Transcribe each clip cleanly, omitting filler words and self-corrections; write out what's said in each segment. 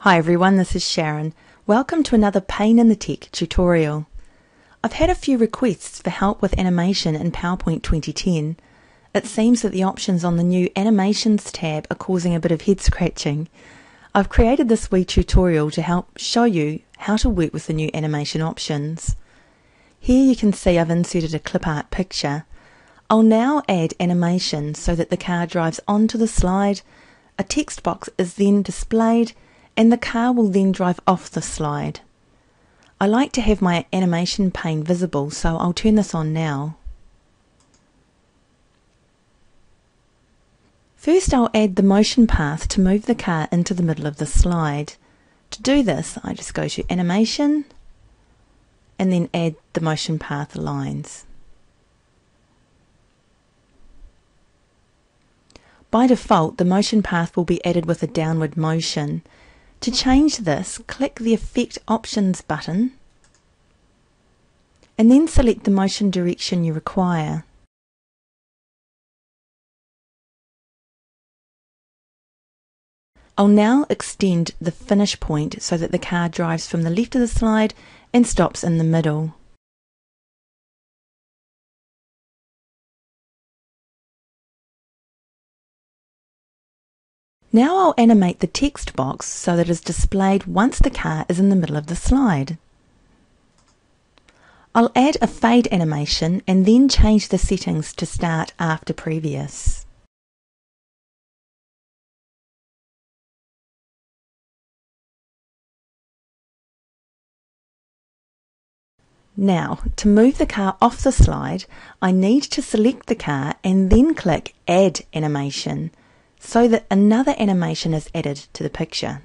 Hi everyone, this is Sharon. Welcome to another Pain in the Tech tutorial. I've had a few requests for help with animation in PowerPoint 2010. It seems that the options on the new Animations tab are causing a bit of head scratching. I've created this wee tutorial to help show you how to work with the new animation options. Here you can see I've inserted a clip art picture. I'll now add animation so that the car drives onto the slide, a text box is then displayed, and the car will then drive off the slide. I like to have my animation pane visible, so I'll turn this on now. First I'll add the motion path to move the car into the middle of the slide. To do this, I just go to Animation and then add the motion path lines. By default, the motion path will be added with a downward motion. To change this, click the Effect Options button and then select the motion direction you require. I'll now extend the finish point so that the car drives from the left of the slide and stops in the middle. Now I'll animate the text box so that it is displayed once the car is in the middle of the slide. I'll add a fade animation and then change the settings to start after previous. Now, to move the car off the slide, I need to select the car and then click Add Animation, so that another animation is added to the picture.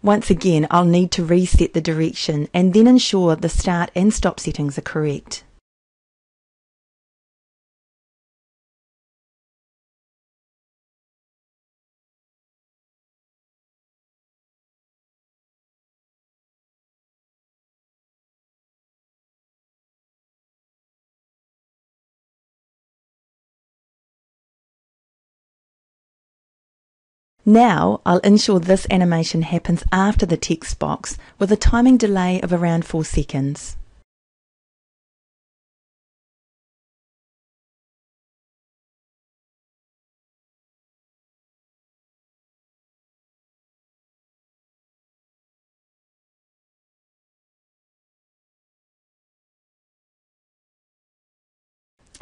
Once again, I'll need to reset the direction and then ensure the start and stop settings are correct. Now I'll ensure this animation happens after the text box with a timing delay of around 4 seconds.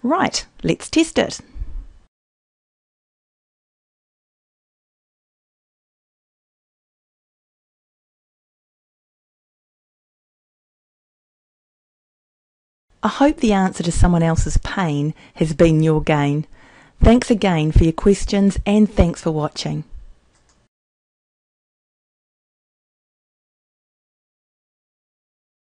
Right, let's test it. I hope the answer to someone else's pain has been your gain. Thanks again for your questions and thanks for watching.